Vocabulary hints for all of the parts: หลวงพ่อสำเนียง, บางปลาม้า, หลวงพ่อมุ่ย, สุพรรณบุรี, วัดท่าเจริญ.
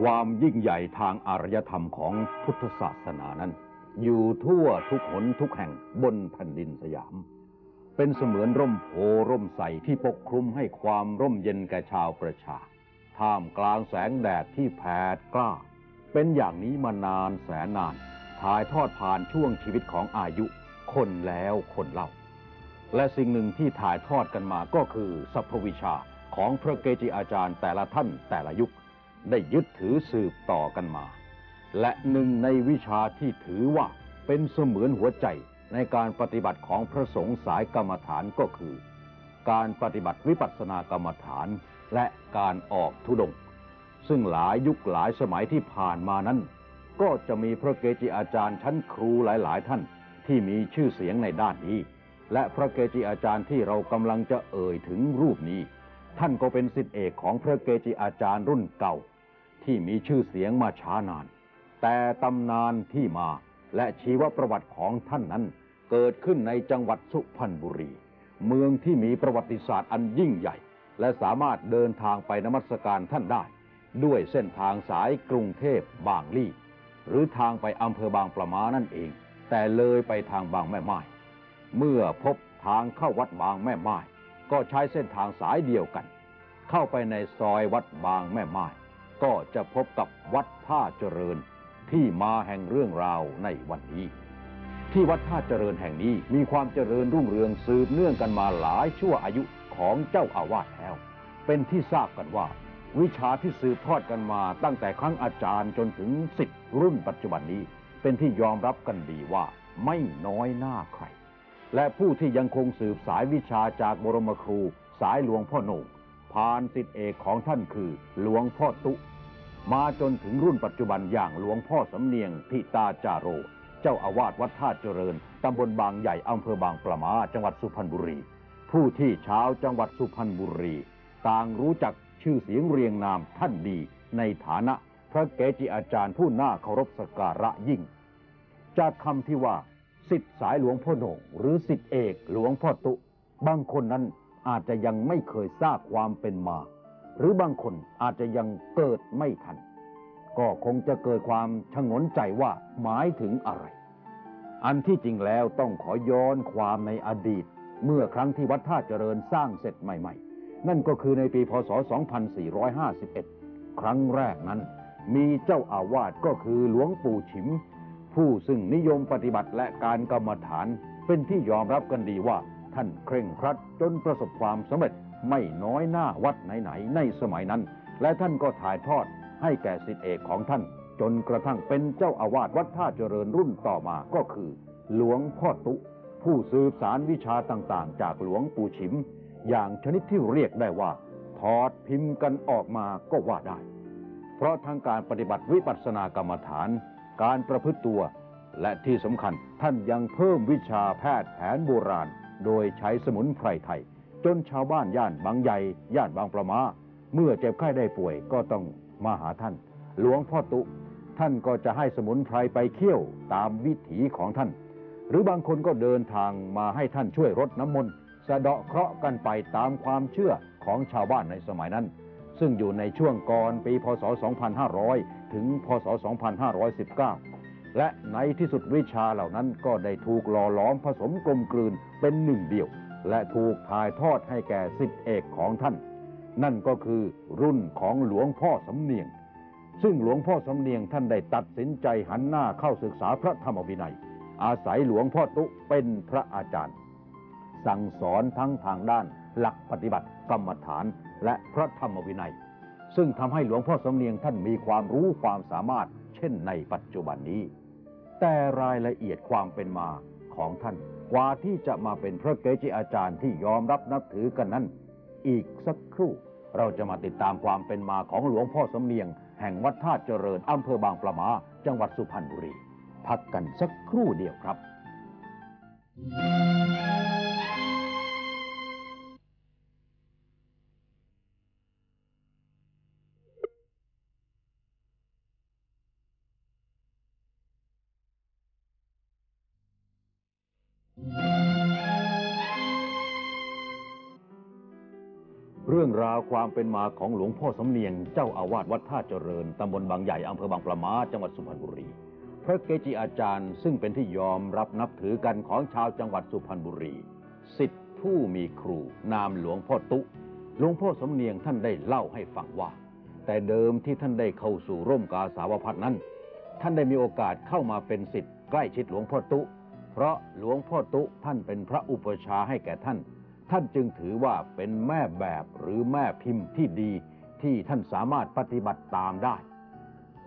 ความยิ่งใหญ่ทางอารยธรรมของพุทธศาสนานั้นอยู่ทั่วทุกหนทุกแห่งบนแผ่นดินสยามเป็นเสมือนร่มโพร่มใสที่ปกคลุมให้ความร่มเย็นแก่ชาวประชาท่ามกลางแสงแดดที่แผดกล้าเป็นอย่างนี้มานานแสนนานถ่ายทอดผ่านช่วงชีวิตของอายุคนแล้วคนเล่าและสิ่งหนึ่งที่ถ่ายทอดกันมาก็คือสัพพวิชาของพระเกจิอาจารย์แต่ละท่านแต่ละยุคได้ยึดถือสืบต่อกันมาและหนึ่งในวิชาที่ถือว่าเป็นเสมือนหัวใจในการปฏิบัติของพระสงฆ์สายกรรมฐานก็คือการปฏิบัติวิปัสสนากรรมฐานและการออกธุดงค์ซึ่งหลายยุคหลายสมัยที่ผ่านมานั้นก็จะมีพระเกจิอาจารย์ชั้นครูหลายๆท่านที่มีชื่อเสียงในด้านนี้และพระเกจิอาจารย์ที่เรากำลังจะเอ่ยถึงรูปนี้ท่านก็เป็นศิษย์เอกของพระเกจิอาจารย์รุ่นเก่าที่มีชื่อเสียงมาช้านานแต่ตำนานที่มาและชีวประวัติของท่านนั้นเกิดขึ้นในจังหวัดสุพรรณบุรีเมืองที่มีประวัติศาสตร์อันยิ่งใหญ่และสามารถเดินทางไปนมัสการท่านได้ด้วยเส้นทางสายกรุงเทพบางลี่หรือทางไปอำเภอบางปลาม้านั่นเองแต่เลยไปทางบางแม่ไม้เมื่อพบทางเข้าวัดบางแม่ไม้ก็ใช้เส้นทางสายเดียวกันเข้าไปในซอยวัดบางแม่ไม้ก็จะพบกับวัดท่าเจริญที่มาแห่งเรื่องราวในวันนี้ที่วัดท่าเจริญแห่งนี้มีความเจริญรุ่งเรืองสืบเนื่องกันมาหลายชั่วอายุของเจ้าอาวาสแล้วเป็นที่ทราบกันว่าวิชาที่สืบทอดกันมาตั้งแต่ครั้งอาจารย์จนถึงศิษย์รุ่นปัจจุบันนี้เป็นที่ยอมรับกันดีว่าไม่น้อยหน้าใครและผู้ที่ยังคงสืบสายวิชาจากบรมครูสายหลวงพ่อโหน่งผ่านศิษย์เอกของท่านคือหลวงพ่อตุมาจนถึงรุ่นปัจจุบันอย่างหลวงพ่อสำเนียงทิตาจาโรเจ้าอาวาสวัดท่าเจริญตำบลบางใหญ่อำเภอบางปลาม้าจังหวัดสุพรรณบุรีผู้ที่ชาวจังหวัดสุพรรณบุรีต่างรู้จักชื่อเสียงเรียงนามท่านดีในฐานะพระเกจิอาจารย์ผู้น่าเคารพสักการะยิ่งจากคำที่ว่าศิษย์สายหลวงพ่อโหน่งหรือศิษย์เอกหลวงพ่อตุบางคนนั้นอาจจะยังไม่เคยทราบความเป็นมาหรือบางคนอาจจะยังเกิดไม่ทันก็คงจะเกิดความชงนใจว่าหมายถึงอะไรอันที่จริงแล้วต้องขอย้อนความในอดีตเมื่อครั้งที่วัดท่าเจริญสร้างเสร็จใหม่ๆนั่นก็คือในปีพ.ศ. 2451ครั้งแรกนั้นมีเจ้าอาวาสก็คือหลวงปู่ฉิมผู้ซึ่งนิยมปฏิบัติและการกรรมฐานเป็นที่ยอมรับกันดีว่าท่านเคร่งครัดจนประสบความสำเร็จไม่น้อยหน้าวัดไหนๆในสมัยนั้นและท่านก็ถ่ายทอดให้แก่ศิษย์เอกของท่านจนกระทั่งเป็นเจ้าอาวาสวัดท่าเจริญรุ่นต่อมาก็คือหลวงพ่อตุผู้สืบสารวิชาต่างๆจากหลวงปู่ฉิมอย่างชนิดที่เรียกได้ว่าถอดพิมพ์กันออกมาก็ว่าได้เพราะทางการปฏิบัติวิปัสสนากรรมฐานการประพฤติตัวและที่สำคัญท่านยังเพิ่มวิชาแพทย์แผนโบราณโดยใช้สมุนไพรไทยจนชาวบ้านย่านบางใหญ่ย่านบางปลาม้าเมื่อเจ็บไข้ได้ป่วยก็ต้องมาหาท่านหลวงพ่อตุท่านก็จะให้สมุนไพรไปเคี่ยวตามวิถีของท่านหรือบางคนก็เดินทางมาให้ท่านช่วยรดน้ำมนต์สะเดาะเคราะห์กันไปตามความเชื่อของชาวบ้านในสมัยนั้นซึ่งอยู่ในช่วงก่อนปีพ.ศ. 2500 ถึงพ.ศ. 2519 และในที่สุดวิชาเหล่านั้นก็ได้ถูกหล่อหลอมผสมกลมกลืนเป็นหนึ่งเดียวและถูกถ่ายทอดให้แก่ศิษย์เอกของท่านนั่นก็คือรุ่นของหลวงพ่อสำเนียงซึ่งหลวงพ่อสำเนียงท่านได้ตัดสินใจหันหน้าเข้าศึกษาพระธรรมวินัยอาศัยหลวงพ่อตุเป็นพระอาจารย์สั่งสอนทั้งทางด้านหลักปฏิบัติกรรมฐานและพระธรรมวินัยซึ่งทำให้หลวงพ่อสำเนียงท่านมีความรู้ความสามารถเช่นในปัจจุบันนี้แต่รายละเอียดความเป็นมาของท่านกว่าที่จะมาเป็นพระเกจิอาจารย์ที่ยอมรับนับถือกันนั้นอีกสักครู่เราจะมาติดตามความเป็นมาของหลวงพ่อสำเนียงแห่งวัดท่าเจริญอำเภอบางปลาม้าจังหวัดสุพรรณบุรีพักกันสักครู่เดียวครับ เรื่องราวความเป็นมาของหลวงพ่อสำเนียงเจ้าอาวาสวัดท่าเจริญตำบลบางใหญ่อำเภอบางปลาม้าจังหวัดสุพรรณบุรีพระเกจิอาจารย์ซึ่งเป็นที่ยอมรับนับถือกันของชาวจังหวัดสุพรรณบุรีศิษย์ผู้มีครูนามหลวงพ่อตุ๊หลวงพ่อสำเนียงท่านได้เล่าให้ฟังว่าแต่เดิมที่ท่านได้เข้าสู่ร่มกาสาวพัฒน์นั้นท่านได้มีโอกาสเข้ามาเป็นศิษย์ใกล้ชิดหลวงพ่อตุ๊เพราะหลวงพ่อตุ๊ท่านเป็นพระอุปชาให้แก่ท่านท่านจึงถือว่าเป็นแม่แบบหรือแม่พิมพ์ที่ดีที่ท่านสามารถปฏิบัติตามได้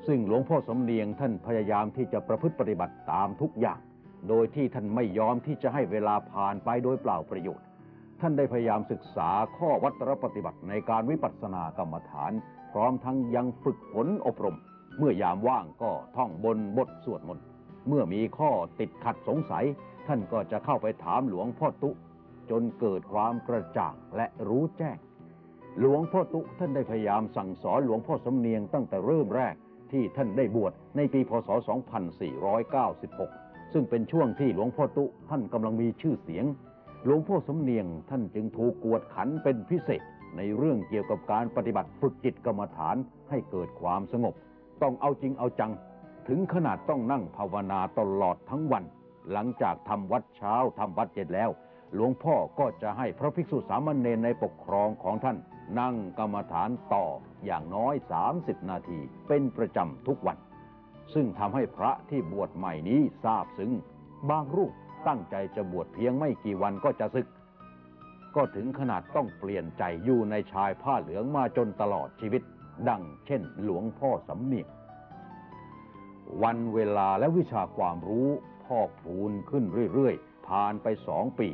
ซึ่งหลวงพ่อสำเนียงท่านพยายามที่จะประพฤติปฏิบัติตามทุกอย่างโดยที่ท่านไม่ยอมที่จะให้เวลาผ่านไปโดยเปล่าประโยชน์ท่านได้พยายามศึกษาข้อวัตรปฏิบัติในการวิปัสสนากรรมฐานพร้อมทั้งยังฝึกฝนอบรมเมื่อยามว่างก็ท่องบนบทสวดมนต์เมื่อมีข้อติดขัดสงสัยท่านก็จะเข้าไปถามหลวงพ่อตุ๊จนเกิดความกระจ่างและรู้แจ้งหลวงพ่อตุ๊ท่านได้พยายามสั่งสอนหลวงพ่อสำเนียงตั้งแต่เริ่มแรกที่ท่านได้บวชในปีพศ 2496 ซึ่งเป็นช่วงที่หลวงพ่อตุ๊ท่านกำลังมีชื่อเสียงหลวงพ่อสำเนียงท่านจึงถูกกวดขันเป็นพิเศษในเรื่องเกี่ยวกับการปฏิบัติฝึกจิตกรรมฐานให้เกิดความสงบต้องเอาจริงเอาจังถึงขนาดต้องนั่งภาวนาตลอดทั้งวันหลังจากทำวัดเช้าทำวัดเย็นแล้วหลวงพ่อก็จะให้พระภิกษุสามเณรในปกครองของท่านนั่งกรรมฐานต่ออย่างน้อย30นาทีเป็นประจำทุกวันซึ่งทำให้พระที่บวชใหม่นี้ซาบซึ้งบางรูปตั้งใจจะบวชเพียงไม่กี่วันก็จะสึกก็ถึงขนาดต้องเปลี่ยนใจอยู่ในชายผ้าเหลืองมาจนตลอดชีวิตดังเช่นหลวงพ่อสำเนียงวันเวลาและวิชาความรู้พอกพูนขึ้นเรื่อยๆผ่านไป2 ปี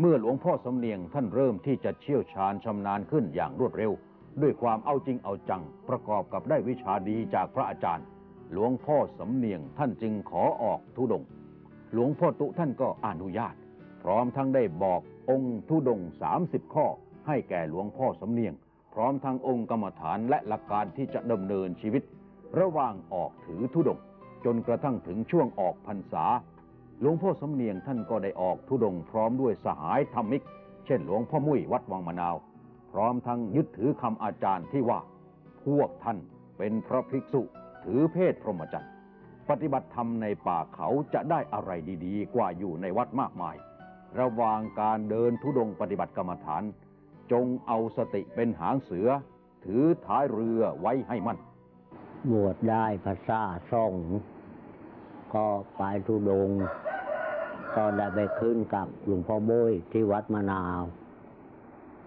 เมื่อหลวงพ่อสำเนียงท่านเริ่มที่จะเชี่ยวชาญชำนาญขึ้นอย่างรวดเร็วด้วยความเอาจริงเอาจังประกอบกับได้วิชาดีจากพระอาจารย์หลวงพ่อสำเนียงท่านจึงขอออกธุดงค์หลวงพ่อตุ๊ท่านก็อนุญาตพร้อมทั้งได้บอกองค์ธุดงค์30ข้อให้แก่หลวงพ่อสำเนียงพร้อมทั้งองค์กรรมฐานและหลักการที่จะดำเนินชีวิตระหว่างออกถือธุดงค์จนกระทั่งถึงช่วงออกพรรษาหลวงพ่อสำเนียงท่านก็ได้ออกธุดงค์พร้อมด้วยสหายธรรมิกเช่นหลวงพ่อมุ่ยวัดวังมะนาวพร้อมทั้งยึดถือคำอาจารย์ที่ว่าพวกท่านเป็นพระภิกษุถือเพศพรหมจรรย์ปฏิบัติธรรมในป่าเขาจะได้อะไรดีๆกว่าอยู่ในวัดมากมายระหว่างการเดินธุดงค์ปฏิบัติกรรมฐานจงเอาสติเป็นหางเสือถือท้ายเรือไว้ให้มั่นบวชได้ภาษาส่องก็ไปธุดงค์ก็ได้ไปขึ้นกับหลวงพ่อบุ้ยที่วัดมะนาว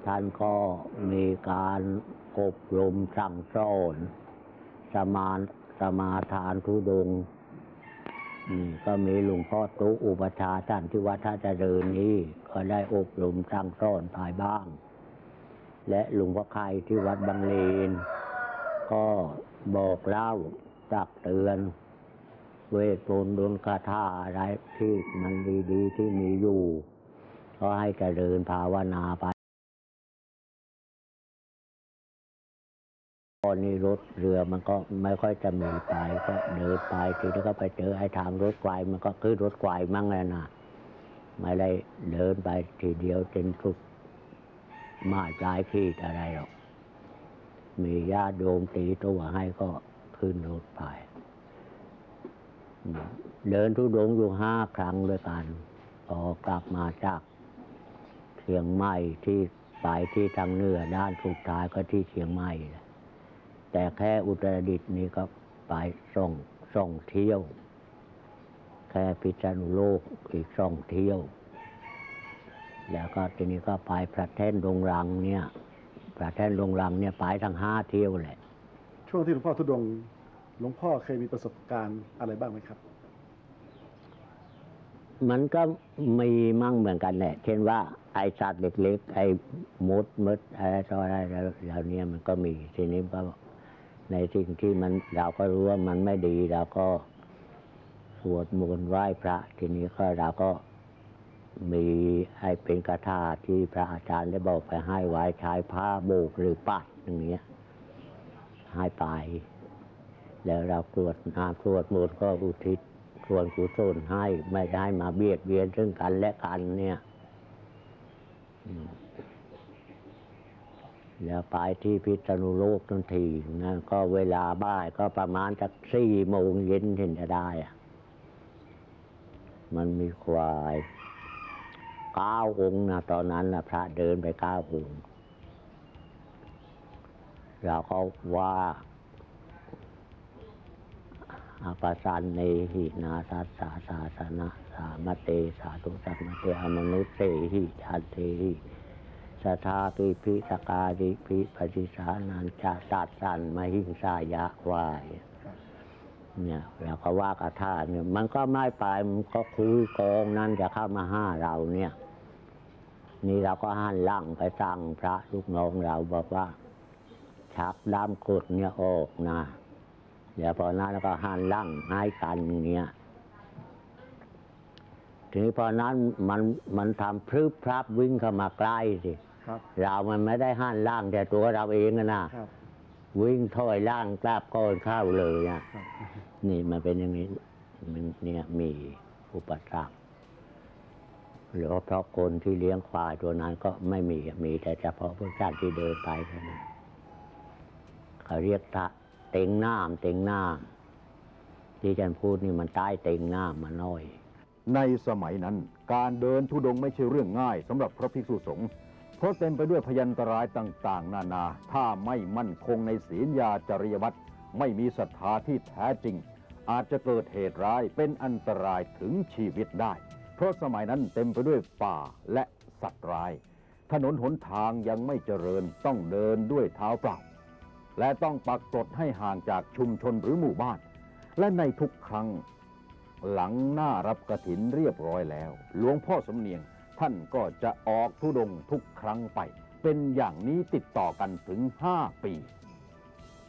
ท่านก็มีการอบรมสั่งสอนสมาทานธุดงค์ก็มีหลวงพ่อตุ๊อุปชาท่านที่วัดท่าเจริญนี้ก็ได้อบรมสั่งสอนภายบ้างและหลวงพ่อไข่ที่วัดบางเลนก็บอกเล่าตักเตือนเวทมนต์ดลคาถาอะไรที่มันดีๆที่มีอยู่ก็ให้เจริญภาวนาไปตอนนี้รถเรือมันก็ไม่ค่อยจะมีไปก็เดินไปทีนี้ก็ไปเจอไอ้ทางรถไฟมันก็คือรถไฟมั่งแล้วนะไม่ได้เดินไปทีเดียวจนทุกมาจายขีดอะไรหรอกมีญาติโยมตีตัวให้ก็ขึ้นรถไปเดินทุดงค์อยู่5 ครั้งด้วยกันออกกลับมาจากเชียงใหม่ที่ไปที่ทางเหนือด้านสุดท้ายก็ที่เชียงใหม่แต่แค่อุตรดิตถ์นี่ก็ไป2 เที่ยวแค่พิษณุโลกอีก2 เที่ยวแล้วก็ทีนี้ก็ไปพระแท่นดงรังเนี่ยพระแท่นดงรังเนี่ยไปทั้ง5 เที่ยวแหละช่วงที่หลวงพ่อธุดงค์หลวงพ่อเคยมีประสบการณ์อะไรบ้างไหมครับมันก็มีมั่งเหมือนกันแหละเช่นว่าไอสัตว์เล็กๆไอมดอะไรต่ออะไรแล้วเนี่ยมันก็มีทีนี้ก็ในสิ่งที่มันเราก็รู้ว่ามันไม่ดีเราก็สวดมนต์ไหว้พระทีนี้ก็เราก็มีไอเป็นคาถาที่พระอาจารย์ได้บอกไปให้ไว้ใช้ผ้าโบกหรือปัดอย่างเงี้ยให้ไปแล้วเราตรวจน้ำตรวจหมดก็อุทิศส่วนกุศลให้ไม่ได้มาเบียดเบียนซึ่งกันและกันเนี่ย เนี่ยไปที่พิษณุโลกทันทีนั่นก็เวลาบ่ายก็ประมาณสัก4 โมงเย็นเห็นจะได้มันมีควาย9 องค์นะตอนนั้นนะพระเดินไป9 องค์เราเขาว่าอาปสันเนหินาสัสสาสาสนะสามเตสาธุสัมมเตอมนุเตหิทันเตหิสทาปิพิสกาดิพิปฏิสานันจะตัดสันมหิงสายะวายเนี่ยเราก็ว่ากระท่าเนี่ยมันก็ไม่ไปมันก็คือกองนั้นจะเข้ามาห้าเราเนี่ยนี่เราก็หันหลังไปสั่งพระลูกน้องเราบอกว่าชักด้ามกดเนี่ยออกนะเดี๋ยวพอนั้นแล้วก็หันหลังให้กันเนี่ยทีนี้พอนั้นมันทำพรึบพรับวิ่งเข้ามาใกล้สิเรามันไม่ได้หันหลังแต่ตัวเราเองนะวิ่งถอยล่างกลับก้อนเข้าเลยอ่ะนี่มันเป็นอย่างนี้มันเนี่ยมีอุปสรรคหรือเพราะคนที่เลี้ยงควายตัวนั้นก็ไม่มีแต่เฉพาะพวกชาติที่เดินไปเท่านั้นเขาเรียกตะเต็งน้ำเต็งน้ำที่อาจารย์พูดนี่มันใต้เต็งน้ำมาน้อยในสมัยนั้นการเดินธุดงค์ไม่ใช่เรื่องง่ายสำหรับพระภิกษุสงฆ์เพราะเต็มไปด้วยพยันตรายต่างๆนานาถ้าไม่มั่นคงในศีลญาจริยวัตรไม่มีศรัทธาที่แท้จริงอาจจะเกิดเหตุร้ายเป็นอันตรายถึงชีวิตได้เพราะสมัยนั้นเต็มไปด้วยป่าและสัตว์ร้ายถนนหนทางยังไม่เจริญต้องเดินด้วยเท้าเปล่าและต้องปักกรดให้ห่างจากชุมชนหรือหมู่บ้านและในทุกครั้งหลังหน้ารับกฐินเรียบร้อยแล้วหลวงพ่อสำเนียงท่านก็จะออกธุดงค์ทุกครั้งไปเป็นอย่างนี้ติดต่อกันถึง5 ปี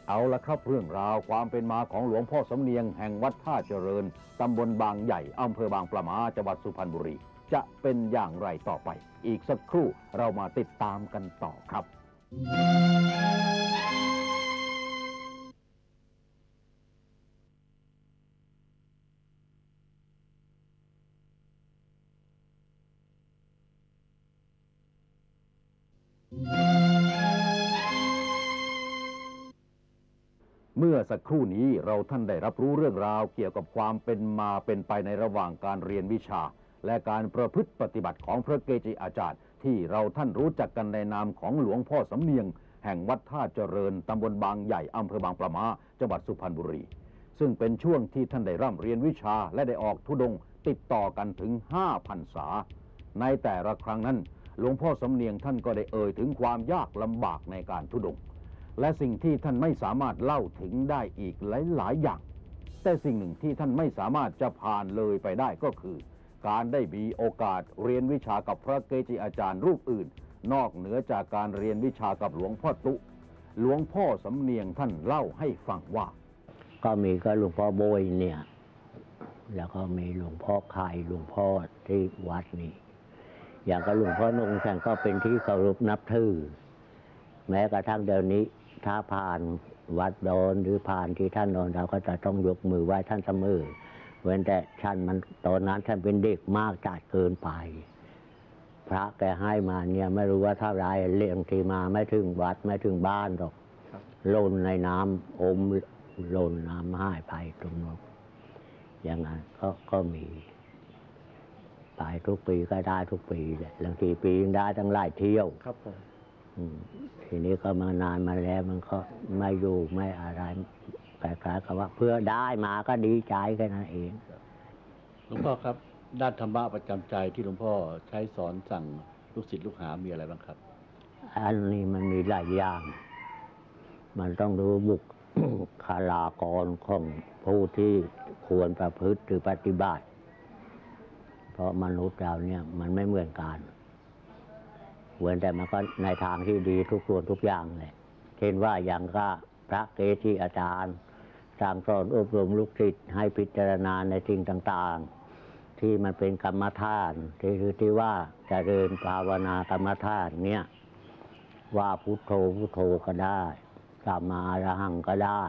เอาละครับเรื่องราวความเป็นมาของหลวงพ่อสำเนียงแห่งวัดท่าเจริญตำบลบางใหญ่อำเภอบางปลาม้าจังหวัดสุพรรณบุรีจะเป็นอย่างไรต่อไปอีกสักครู่เรามาติดตามกันต่อครับเมื่อสักครู่นี้เราท่านได้รับรู้เรื่องราวเกี่ยวกับความเป็นมาเป็นไปในระหว่างการเรียนวิชาและการประพฤติปฏิบัติของพระเกจิอาจารย์ที่เราท่านรู้จักกันในนามของหลวงพ่อสำเนียงแห่งวัดท่าเจริญตำบลบางใหญ่อำเภอบางปลาม้าจังหวัดสุพรรณบุรีซึ่งเป็นช่วงที่ท่านได้ร่ำเรียนวิชาและได้ออกธุดงค์ติดต่อกันถึง5 พรรษาในแต่ละครั้งนั้นหลวงพ่อสำเนียงท่านก็ได้เอ่ยถึงความยากลำบากในการธุดงค์และสิ่งที่ท่านไม่สามารถเล่าถึงได้อีกหลายๆอย่างแต่สิ่งหนึ่งที่ท่านไม่สามารถจะผ่านเลยไปได้ก็คือการได้มีโอกาสเรียนวิชากับพระเกจิอาจารย์รูปอื่นนอกเหนือจากการเรียนวิชากับหลวงพ่อตุหลวงพ่อสำเนียงท่านเล่าให้ฟังว่าก็มีก็หลวงพ่อโบยเนี่ยแล้วก็มีหลวงพ่อไข่หลวงพ่อที่วัดนี่อย่างกับหลวงพ่อนงท่านก็เป็นที่เคารพนับถือแม้กระทั่งเดี๋ยวนี้ถ้าผ่านวัดดอนหรือผ่านที่ท่านนอนเราก็จะต้องยกมือไหว้ท่านเสมอเว้นแต่ท่านมันตอนนั้นท่านเป็นเด็กมากจัดเกินไปพระแกให้มาเนี่ยไม่รู้ว่าเท่าไรเลี้ยงทีมาไม่ถึงวัดไม่ถึงบ้านหรอกล่นในน้ำอมล่นน้ำหายไปตรงนั้นอย่างนั้นก็มีไปทุกปีก็ได้ทุกปีแหละบางทีปีได้ตั้งหลายเที่ยวครับทีนี้ก็มานานมาแล้วมันก็ไม่อยู่ไม่อะไรคล้ายๆกับว่าเพื่อได้มาก็ดีใจแค่นั้นเองหลวงพ่อครับด้านธรรมะประจำใจที่หลวงพ่อใช้สอนสั่งลูกศิษย์ลูกหามีอะไรบ้างครับอันนี้มันมีหลายอย่างมันต้องดูบุคลากรของผู้ที่ควรประพฤติหรือปฏิบัติเพราะมนุษย์เราเนี่ยมันไม่เหมือนกันเหมือนแต่มันก็ในทางที่ดีทุกส่วนทุกอย่างเลยเช่นว่าอย่างก็พระเกจิอาจารย์สั่งสอนอบรมลูกศิษย์ให้พิจารณาในสิ่งต่างๆที่มันเป็นกรรมฐานที่ว่าเจริญภาวนากรรมฐานเนี่ยว่าพุทโธพุทโธก็ได้สัมมาอรหังก็ได้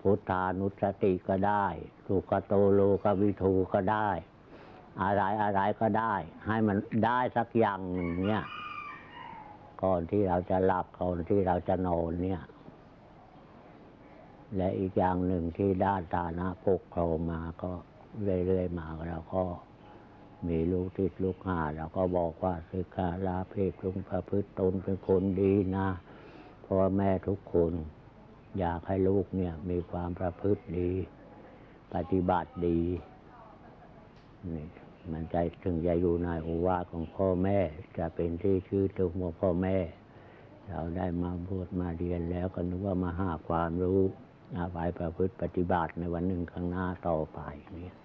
พุทธานุสติก็ได้สุขโตโลกวิทูก็ได้อะไรก็ได้ให้มันได้สักอย่างหนึ่งเนี่ย ก่อนที่เราจะหลับก่อนที่เราจะนอนเนี่ยและอีกอย่างหนึ่งที่ด้านฐานะปกครองมาก็เรื่อยๆมาเราก็มีลูกติดลูกหาเราก็บอกว่าศึกษาลาเพศลุงประพฤติตนเป็นคนดีนะพ่อแม่ทุกคนอยากให้ลูกเนี่ยมีความประพฤติดีปฏิบัติดีนี่มันใจถึงจะอยู่ในโอวาทของพ่อแม่จะเป็นที่ชื่นชมของพ่อแม่เราได้มาบวชมาเรียนแล้วก็นึกว่ามาหาความรู้เอาไปประพฤติปฏิบัติในวันหนึ่งข้างหน้าต่อไปเนี่ย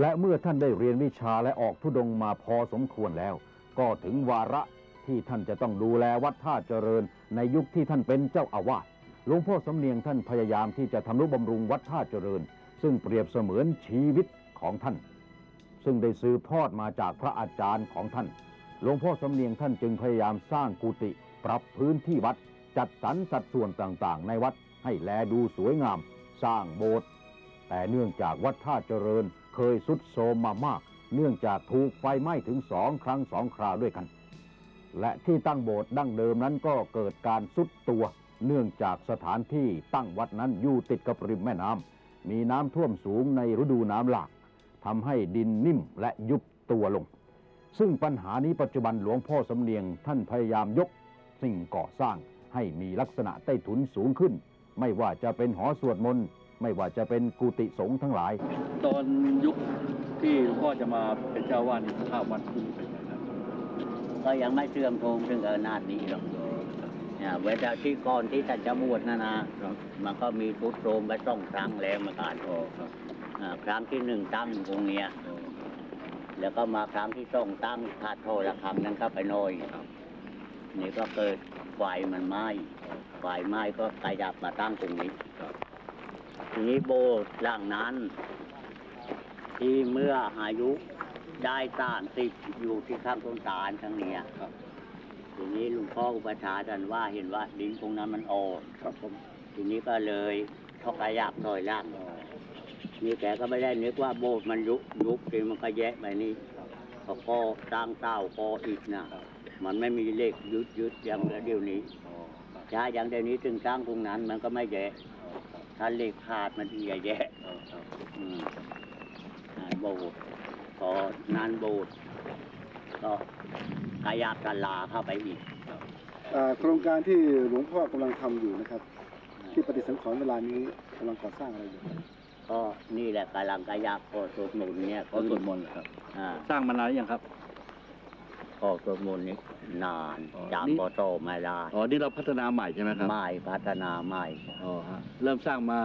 และเมื่อท่านได้เรียนวิชาและออกธุดงค์มาพอสมควรแล้วก็ถึงวาระที่ท่านจะต้องดูแลวัดท่าเจริญในยุคที่ท่านเป็นเจ้าอาวาสหลวงพ่อสำเนียงท่านพยายามที่จะทำนุบำรุงวัดท่าเจริญซึ่งเปรียบเสมือนชีวิตของท่านซึ่งได้สืบทอดมาจากพระอาจารย์ของท่านหลวงพ่อสำเนียงท่านจึงพยายามสร้างกุฏิปรับพื้นที่วัดจัดสรรสัดส่วนต่างๆในวัดให้แลดูสวยงามสร้างโบสถ์แต่เนื่องจากวัดท่าเจริญเคยทรุดโทรมมามากเนื่องจากถูกไฟไหม้ถึง2 ครั้ง 2 คราวด้วยกันและที่ตั้งโบสถ์ดั้งเดิมนั้นก็เกิดการทรุดตัวเนื่องจากสถานที่ตั้งวัดนั้นอยู่ติดกับริมแม่น้ำมีน้ำท่วมสูงในฤดูน้ำหลากทำให้ดินนิ่มและยุบตัวลงซึ่งปัญหานี้ปัจจุบันหลวงพ่อสำเนียงท่านพยายามยกสิ่งก่อสร้างให้มีลักษณะใต้ถุนสูงขึ้นไม่ว่าจะเป็นหอสวดมนต์ไม่ว่าจะเป็นกุฏิสงฆ์ทั้งหลายตอนยุคที่หลวงพ่อจะมาเป็นเจ้าวาดนี่ข้าววัดขึ้นเป็นไงครับก็ยังไม่เสื่อมโทรมถึงขนาดนี้หรอกเนี่ยเวลาที่ก่อนที่ท่านจะบวชนะมันก็มีทรุดโทรมไป2 ครั้งแล้วมันขาดออกครั้งที่1ตั้งตรงเนี้ยแล้วก็มาครั้งที่2ตั้งขาดโทรคำนั้นก็ไปหน่อยนี่ก็เกิดไฟมันไหม้ไฟไหม้ก็ขยับมาตั้งตรงนี้ทีนี้โบสถ์หลังนั้นที่เมื่ออายุได้30อยู่ที่ข้างต้นตาลทั้งเนี้ยทีนี้หลวงพ่ออุปชาท่านว่าเห็นว่าดินตรงนั้นมันอ่อนทีนี้ก็เลยทอขยับหน่อยล่างนี่แกก็ไม่ได้นึกว่าโบสถ์มันยุบจริงมันก็แยะไปนี่เขาก็ตั้งเต้าก็อีกนะมันไม่มีเลขยึดอย่างเดียวนี้ช้าอย่างเดียวนี้ถึงตั้งตรงนั้นมันก็ไม่แยะถ้าเลขขาดมันเอียแยะโบสถ์พอนานโบสถ์ก็ขยับตลาเข้าไปอีกโครงการที่หลวงพ่อกำลังทำอยู่นะครับที่ปฏิสังขรณ์เวลานี้กำลังก่อสร้างอะไรอยู่ก็นี่แหละกำลังขยับก่อสวดมนต์เนี่ยก่อสวดมนต์ครับสร้างมานานหรือยังครับก่อสวดมนต์นี้นานจำบ่ต่อมาได้อ๋อนี่เราพัฒนาใหม่ใช่ไหมครับใหม่พัฒนาใหม่อ๋อฮะเริ่มสร้างมา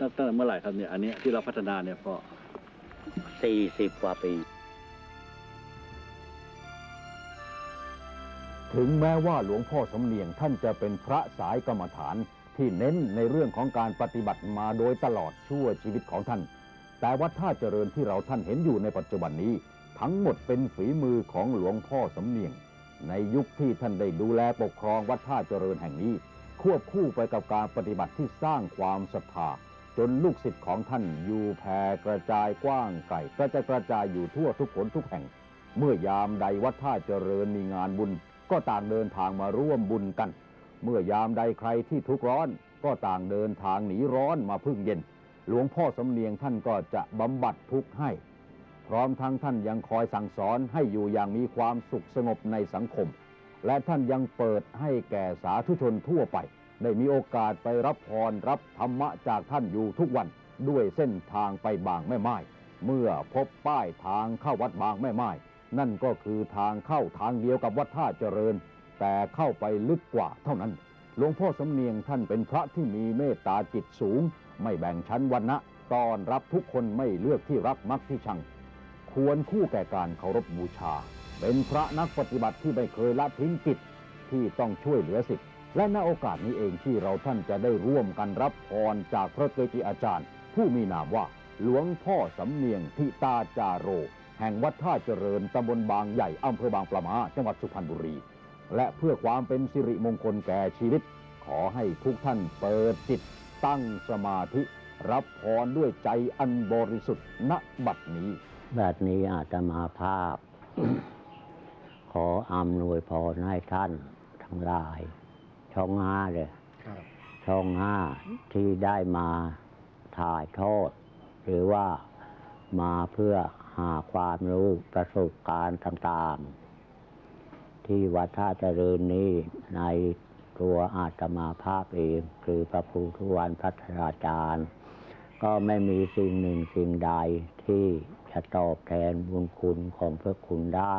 ตั้งแต่เมื่อไหร่ครับเนี่ยอันนี้ที่เราพัฒนาเนี่ยก็40 กว่าปีถึงแม้ว่าหลวงพ่อสำเนียงท่านจะเป็นพระสายกรรมฐานที่เน้นในเรื่องของการปฏิบัติมาโดยตลอดชั่วชีวิตของท่านแต่วัดท่าเจริญที่เราท่านเห็นอยู่ในปัจจุบันนี้ทั้งหมดเป็นฝีมือของหลวงพ่อสำเนียงในยุคที่ท่านได้ดูแลปกครองวัดท่าเจริญแห่งนี้ควบคู่ไปกับการปฏิบัติที่สร้างความศรัทธาจนลูกศิษย์ของท่านอยู่แพร่กระจายกว้างไกลกระจายอยู่ทั่วทุกคนทุกแห่งเมื่อยามใดวัดท่าเจริญมีงานบุญก็ต่างเดินทางมาร่วมบุญกันเมื่อยามใดใครที่ทุกข์ร้อนก็ต่างเดินทางหนีร้อนมาพึ่งเย็นหลวงพ่อสำเนียงท่านก็จะบำบัดทุกข์ให้พร้อมทั้งท่านยังคอยสั่งสอนให้อยู่อย่างมีความสุขสงบในสังคมและท่านยังเปิดให้แก่สาธุชนทั่วไปได้มีโอกาสไปรับพรรับธรรมะจากท่านอยู่ทุกวันด้วยเส้นทางไปบางแม่ไม้เมื่อพบป้ายทางเข้าวัดบางแม่ไม้นั่นก็คือทางเข้าทางเดียวกับวัดท่าเจริญแต่เข้าไปลึกกว่าเท่านั้นหลวงพ่อสำเนียงท่านเป็นพระที่มีเมตตาจิตสูงไม่แบ่งชั้นวรรณะต้อนรับทุกคนไม่เลือกที่รักมักที่ชังควรคู่แก่การเคารพบูชาเป็นพระนักปฏิบัติที่ไม่เคยละทิ้งกิจที่ต้องช่วยเหลือศิษย์และณโอกาสนี้เองที่เราท่านจะได้ร่วมกันรับพรจากพระเกจิอาจารย์ผู้มีนามว่าหลวงพ่อสำเนียงทิตาจาโรแห่งวัดท่าเจริญตำบลบางใหญ่อำเภอบางปลาม้าจังหวัดสุพรรณบุรีและเพื่อความเป็นสิริมงคลแก่ชีวิตขอให้ทุกท่านเปิดจิตตั้งสมาธิรับพรด้วยใจอันบริสุทธิ์ณบัดนี้อาตมาภาพ ขออำนวยพรให้ท่านทั้งหลายช่องห้าเลยช่องห้าที่ได้มาถ่ายทอดหรือว่ามาเพื่อหาความรู้ประสบการณ์ต่างๆที่วัดท่าเจริญนี้ในตัวอาตมาภาพเองคือพระภูทุวันพัฒนาจารย์ก็ไม่มีสิ่งหนึ่งสิ่งใดที่จะตอบแทนบุญคุณของพระคุณได้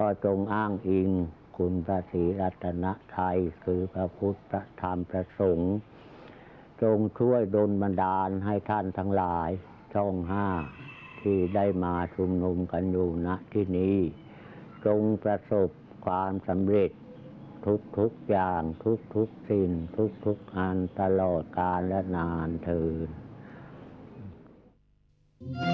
ก็จงอ้างอิงคุณพระศรีรัตนไตรัยคือพระพุทธพระธรรมพระสงฆ์จงช่วยดลบันดาลให้ท่านทั้งหลายช่องห้าที่ได้มาชุมนุมกันอยู่ณที่นี้จงประสบความสำเร็จทุกๆอย่างทุกๆสิ่งทุกๆอันตลอดกาลและนานเทอญ